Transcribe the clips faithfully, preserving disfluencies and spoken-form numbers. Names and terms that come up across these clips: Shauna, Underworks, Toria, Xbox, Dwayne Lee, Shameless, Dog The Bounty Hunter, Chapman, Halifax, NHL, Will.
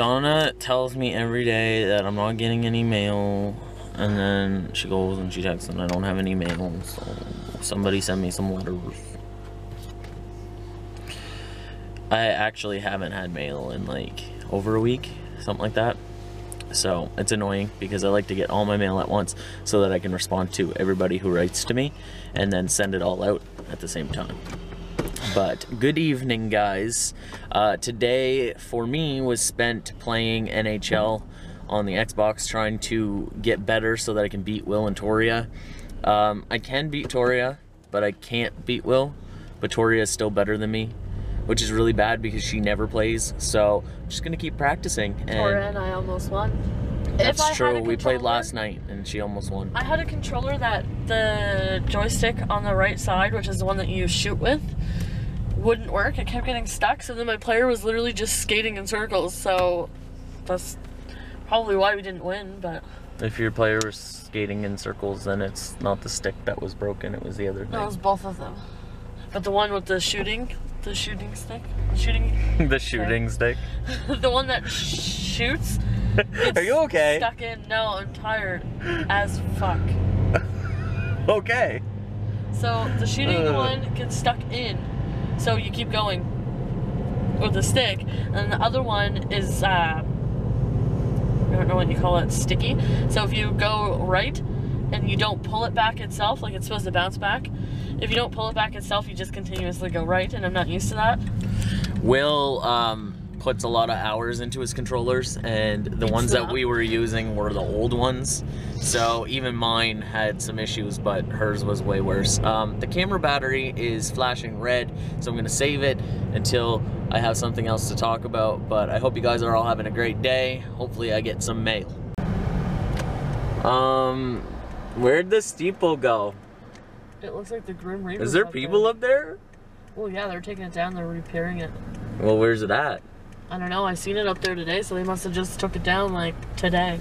Shauna tells me every day that I'm not getting any mail, and then she goes and she texts and I don't have any mail, so somebody send me some letters. I actually haven't had mail in like over a week, something like that. So it's annoying because I like to get all my mail at once so that I can respond to everybody who writes to me and then send it all out at the same time. But good evening, guys. Uh, today for me was spent playing N H L on the Xbox, trying to get better so that I can beat Will and Toria. Um, I can beat Toria, but I can't beat Will. But Toria is still better than me, which is really bad because she never plays. So I'm just gonna keep practicing. And Toria and I almost won. That's if true. We played last night and she almost won. I had a controller that the joystick on the right side, which is the one that you shoot with, wouldn't work. It kept getting stuck. So then my player was literally just skating in circles. So that's probably why we didn't win. But if your player was skating in circles, then it's not the stick that was broken. It was the other thing. No, it was both of them. But the one with the shooting. The shooting stick? Shooting... the shooting stick? The one that shoots? Are you okay? Stuck in. No, I'm tired as fuck. Okay. So, the shooting uh. one gets stuck in, so you keep going with the stick, and the other one is, uh, I don't know what you call it, sticky. So if you go right, and you don't pull it back itself, like it's supposed to bounce back. If you don't pull it back itself, you just continuously go right, and I'm not used to that. Will um, puts a lot of hours into his controllers, and the it's ones not. that we were using were the old ones. So even mine had some issues, but hers was way worse. Um, the camera battery is flashing red, so I'm gonna save it until I have something else to talk about, but I hope you guys are all having a great day. Hopefully I get some mail. Um, Where'd the steeple go? It looks like the Grim Reaper. Is there up people there. up there? Well, yeah, they're taking it down. They're repairing it. Well, where's it at? I don't know. I seen it up there today, so they must have just took it down, like, today.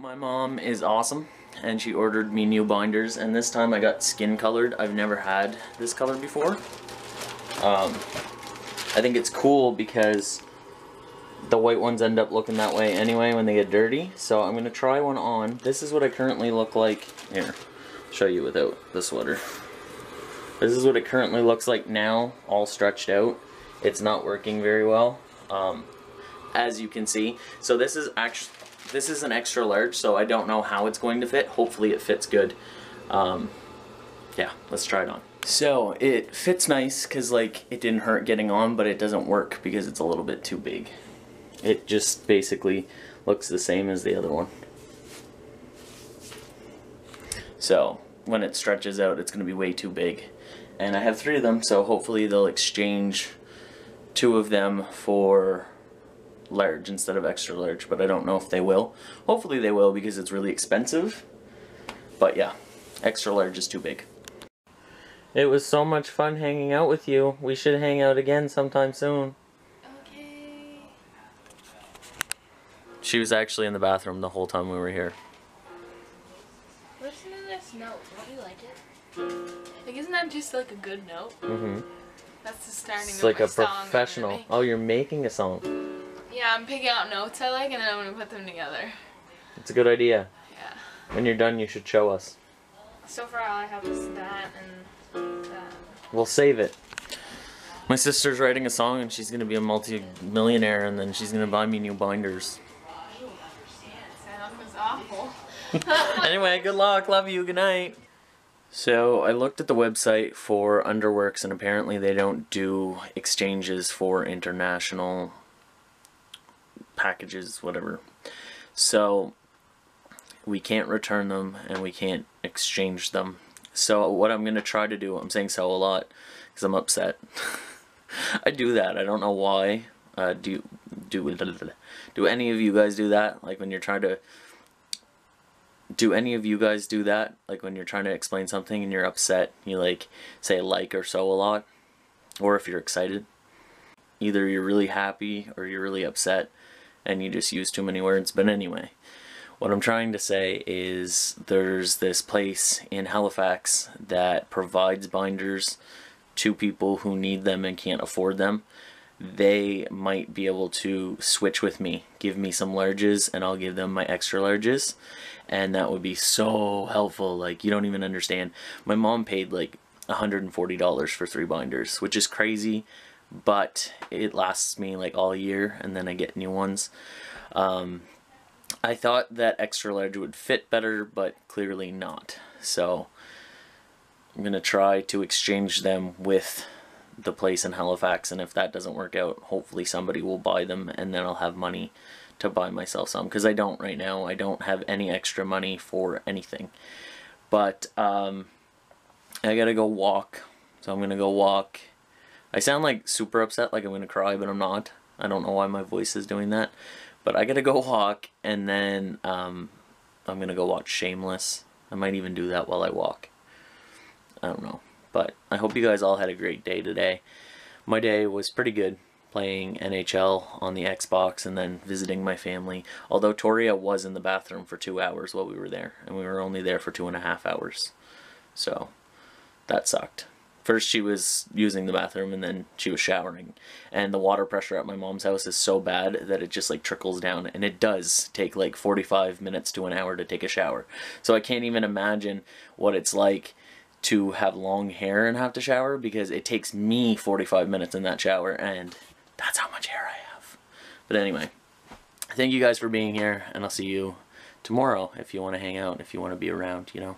My mom is awesome, and she ordered me new binders, and this time I got skin colored. I've never had this color before. Um, I think it's cool because the white ones end up looking that way anyway when they get dirty, so I'm going to try one on. This is what I currently look like. Here, I'll show you without the sweater. This is what it currently looks like now, all stretched out. It's not working very well, um, as you can see. So this is actually... This is an extra large, so I don't know how it's going to fit. Hopefully it fits good. Um, yeah, let's try it on. So it fits nice because, like, it didn't hurt getting on, but it doesn't work because it's a little bit too big. It just basically looks the same as the other one. So when it stretches out, it's going to be way too big. And I have three of them, so hopefully they'll exchange two of them for... large instead of extra large, but I don't know if they will. Hopefully they will because it's really expensive, but yeah, extra large is too big. It was so much fun hanging out with you. We should hang out again sometime soon. Okay. She was actually in the bathroom the whole time we were here. Listen to this note. Don't you like it? Like, isn't that just like a good note? Mm-hmm. That's the starting it's of like my song. Like a professional. Oh, you're making a song. Yeah, I'm picking out notes I like and then I'm going to put them together. It's a good idea. Yeah. When you're done, you should show us. So far, all I have is that and that. We'll save it. My sister's writing a song and she's going to be a multi-millionaire and then she's going to buy me new binders. That was awful. Anyway, good luck. Love you. Good night. So I looked at the website for Underworks and apparently they don't do exchanges for international packages, whatever. So we can't return them and we can't exchange them. So what I'm going to try to do, I'm saying so a lot because I'm upset. I do that. I don't know why. Uh, do, do, do any of you guys do that? Like when you're trying to Do any of you guys do that? Like when you're trying to explain something and you're upset, you like say like or so a lot? Or if you're excited. Either you're really happy or you're really upset and you just use too many words. But anyway, what I'm trying to say is there's this place in Halifax that provides binders to people who need them and can't afford them. They might be able to switch with me, give me some larges and I'll give them my extra larges, and that would be so helpful. Like, you don't even understand. My mom paid like one hundred forty dollars for three binders, which is crazy, but it lasts me like all year and then I get new ones. um, I thought that extra large would fit better, but clearly not, so I'm gonna try to exchange them with the place in Halifax, and if that doesn't work out, hopefully somebody will buy them and then I'll have money to buy myself some, because I don't right now. I don't have any extra money for anything, but um, I gotta go walk, so I'm gonna go walk. I sound like super upset, like I'm gonna cry, but I'm not. I don't know why my voice is doing that, but I gotta go walk, and then um, I'm gonna go watch Shameless. I might even do that while I walk, I don't know. But I hope you guys all had a great day today. My day was pretty good, playing N H L on the Xbox and then visiting my family. Although Toria was in the bathroom for two hours while we were there, and we were only there for two and a half hours. So that sucked. First she was using the bathroom and then she was showering. And the water pressure at my mom's house is so bad that it just like trickles down, and it does take like forty-five minutes to an hour to take a shower. So I can't even imagine what it's like to have long hair and have to shower, because it takes me forty-five minutes in that shower, and that's how much hair I have. But anyway, thank you guys for being here, and I'll see you tomorrow if you want to hang out, if you want to be around, you know.